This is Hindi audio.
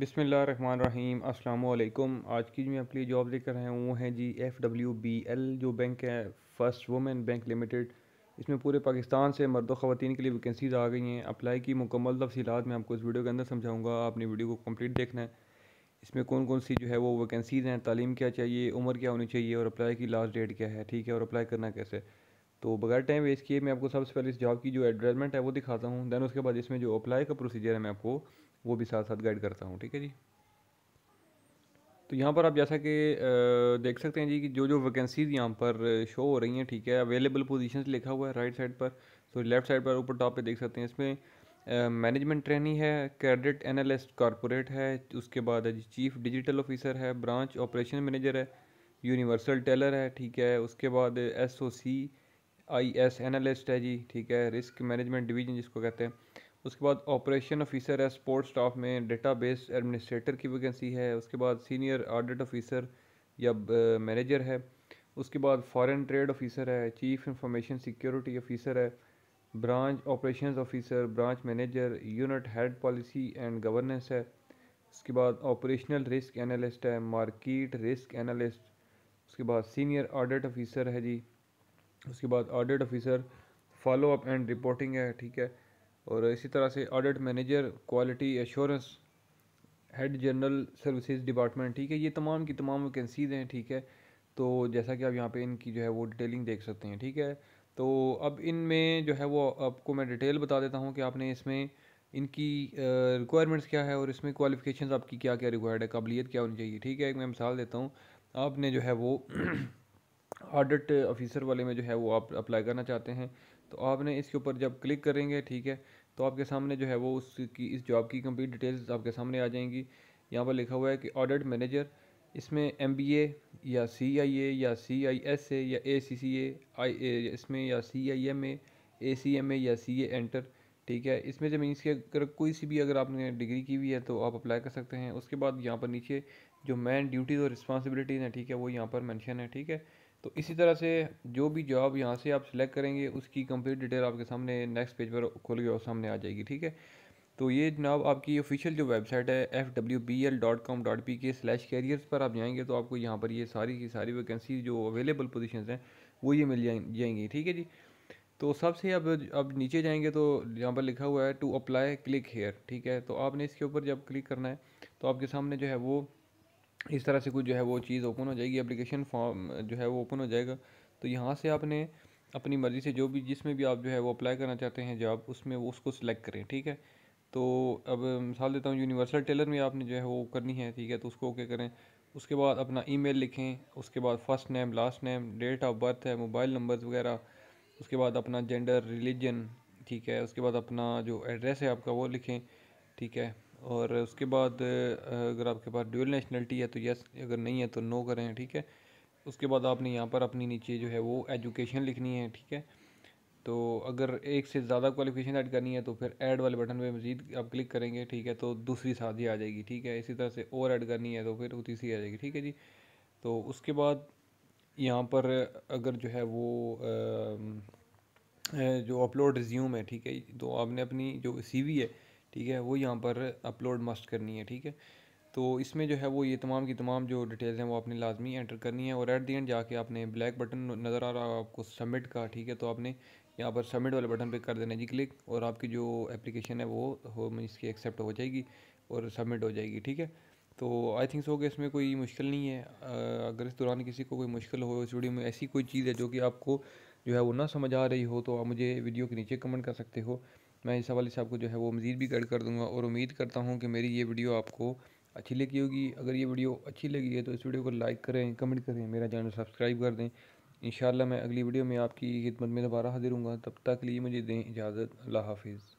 बिस्मिल्लाहिर्रहमानिर्रहीम अस्सलाम वालेकुम। आज की जो मैं अपनी जॉब लेकर आया हूँ वो है जी FWBL जो बैंक है, फर्स्ट वुमेन बैंक लिमिटेड। इसमें पूरे पाकिस्तान से मर्द और ख़वातीन के लिए वैकेंसीज़ आ गई हैं। अप्लाई की मुकम्मल तफसीलात मैं आपको इस वीडियो के अंदर समझाऊँगा, आपने वीडियो को कंप्लीट देखना है। इसमें कौन कौन सी जो है वो वैकेंसीज़ हैं, तालीम क्या चाहिए, उम्र क्या होनी चाहिए और अप्लाई की लास्ट डेट क्या है, ठीक है, और अप्लाई करना कैसे। तो बगैर टाइम वेस्ट किए मैं आपको सबसे पहले इस जॉब की जो एडवर्टाइजमेंट है वो दिखाता हूँ, दैन उसके बाद इसमें जो अप्लाई का प्रोसीजर है मैं आपको वो भी साथ साथ गाइड करता हूँ, ठीक है जी। तो यहाँ पर आप जैसा कि देख सकते हैं जी कि जो जो वैकेंसीज़ यहाँ पर शो हो रही हैं, ठीक है, अवेलेबल पोजीशंस लिखा हुआ है राइट साइड पर, तो लेफ़्ट साइड पर ऊपर टॉप पे देख सकते हैं। इसमें मैनेजमेंट ट्रेनी है, क्रेडिट एनालिस्ट कॉर्पोरेट है, उसके बाद है जी चीफ डिजिटल ऑफिसर है, ब्रांच ऑपरेशन मैनेजर है, यूनिवर्सल टेलर है, ठीक है, उसके बाद SOC IS एनालिस्ट है जी, ठीक है, रिस्क मैनेजमेंट डिवीजन जिसको कहते हैं। उसके बाद ऑपरेशन ऑफिसर है स्पोर्ट्स स्टाफ में, डेटाबेस एडमिनिस्ट्रेटर की वैकेंसी है, उसके बाद सीनियर ऑडिट ऑफिसर या मैनेजर है, उसके बाद फॉरेन ट्रेड ऑफिसर है, चीफ इंफॉर्मेशन सिक्योरिटी ऑफिसर है, branch operations officer, branch manager, unit head policy and governance है, उसके बाद ऑपरेशनल रिस्क एनालिस्ट है, मार्केट रिस्क एनालिस्ट, उसके बाद सीनियर ऑडिट ऑफिसर है जी, उसके बाद audit officer follow up and reporting है, ठीक है, और इसी तरह से audit manager, quality assurance, head general services department, ठीक है। ये तमाम की तमाम वैकेंसीज़ हैं, ठीक है। तो जैसा कि आप यहाँ पे इनकी जो है वो डिटेलिंग देख सकते हैं, ठीक है। तो अब इनमें जो है वो आपको मैं डिटेल बता देता हूँ कि आपने इसमें इनकी रिक्वायरमेंट्स क्या है और इसमें क्वालिफ़िकेशन आपकी क्या क्या रिक्वायर्ड है, काबिलियत क्या होनी चाहिए, ठीक है। एक मैं मिसाल देता हूँ, आपने जो है वो ऑडिट ऑफिसर वाले में जो है वो आप अप्लाई करना चाहते हैं, तो आपने इसके ऊपर जब क्लिक करेंगे, ठीक है, तो आपके सामने जो है वो उसकी इस जॉब की कंप्लीट डिटेल्स आपके सामने आ जाएंगी। यहाँ पर लिखा हुआ है कि ऑडिट मैनेजर, इसमें MBA या CIA या CISA या ACCA इसमें या CIMA ACMA या CA एंटर, ठीक है। इसमें जब इसके अगर कोई सी भी अगर आपने डिग्री की हुई है तो आप अप्लाई कर सकते हैं। उसके बाद यहाँ पर नीचे जो मेन ड्यूटीज़ और रिस्पॉन्सिबिलिटीज़ हैं, ठीक है, वो यहाँ पर मेंशन है, ठीक है। तो इसी तरह से जो भी जॉब यहाँ से आप सिलेक्ट करेंगे उसकी कंप्लीट डिटेल आपके सामने नेक्स्ट पेज पर खोल के और सामने आ जाएगी, ठीक है। तो ये जनाब आपकी ऑफिशियल जो वेबसाइट है fwbl.com.pk/careers पर आप जाएंगे तो आपको यहाँ पर ये सारी की सारी वैकेंसी जो अवेलेबल पोजीशंस हैं वो ये मिल जाएंगी, ठीक है जी। तो सबसे अब नीचे जाएंगे तो यहाँ पर लिखा हुआ है टू अप्लाई क्लिक हेयर, ठीक है। तो आपने इसके ऊपर जब क्लिक करना है तो आपके सामने जो है वो इस तरह से कुछ जो है वो चीज़ ओपन हो जाएगी, एप्लीकेशन फॉर्म जो है वो ओपन हो जाएगा। तो यहाँ से आपने अपनी मर्ज़ी से जो भी जिसमें भी आप जो है वो अप्लाई करना चाहते हैं जॉब, उसमें वो उसको सिलेक्ट करें, ठीक है। तो अब मिसाल देता हूँ, यूनिवर्सल टेलर में आपने जो है वो करनी है, ठीक है, तो उसको ओके करें। उसके बाद अपना ईमेल लिखें, उसके बाद first name, last name, date of birth है, मोबाइल नंबर्स वगैरह, उसके बाद अपना जेंडर, रिलीजन, ठीक है, उसके बाद अपना जो एड्रेस है आपका वो लिखें, ठीक है। और उसके बाद अगर आपके पास ड्यूल नेशनलिटी है तो यस, अगर नहीं है तो नो करें, ठीक है। उसके बाद आपने यहाँ पर अपनी नीचे जो है वो एजुकेशन लिखनी है, ठीक है। तो अगर एक से ज़्यादा क्वालिफिकेशन ऐड करनी है तो फिर ऐड वाले बटन पे मज़ीद आप क्लिक करेंगे, ठीक है, तो दूसरी साथ ही आ जाएगी, ठीक है। इसी तरह से और ऐड करनी है तो फिर वो तीसरी आ जाएगी, ठीक है जी। तो उसके बाद यहाँ पर अगर जो है वो जो अपलोड रिज्यूम है, ठीक है, तो आपने अपनी जो CV है, ठीक है, वो यहाँ पर अपलोड मस्ट करनी है, ठीक है। तो इसमें जो है वो ये तमाम की तमाम जो डिटेल्स हैं वो आपने लाजमी एंटर करनी है। और एट दी एंड जाके आपने ब्लैक बटन नज़र आ रहा है आपको सबमिट का, ठीक है, तो आपने यहाँ पर सबमिट वाले बटन पे कर देना जी क्लिक, और आपकी जो एप्लीकेशन है वो इसकी एक्सेप्ट हो जाएगी और सबमिट हो जाएगी, ठीक है। तो आई थिंक सो कि इसमें कोई मुश्किल नहीं है। अगर इस दौरान किसी को कोई मुश्किल हो, इस वीडियो में ऐसी कोई चीज़ है जो कि आपको जो है वो ना समझ आ रही हो, तो आप मुझे वीडियो के नीचे कमेंट कर सकते हो, मैं इस हवाले से आपको जो है वो मज़ीद भी गाइड कर दूंगा। और उम्मीद करता हूँ कि मेरी ये वीडियो आपको अच्छी लगी होगी। अगर ये वीडियो अच्छी लगी है तो इस वीडियो को लाइक करें, कमेंट करें, मेरा चैनल सब्सक्राइब कर दें। इंशाल्लाह मैं अगली वीडियो में आपकी खिदमत में दोबारा हाजिर हूँगा। तब तक के लिए मुझे दें इजाज़त। अल्लाह हाफिज़।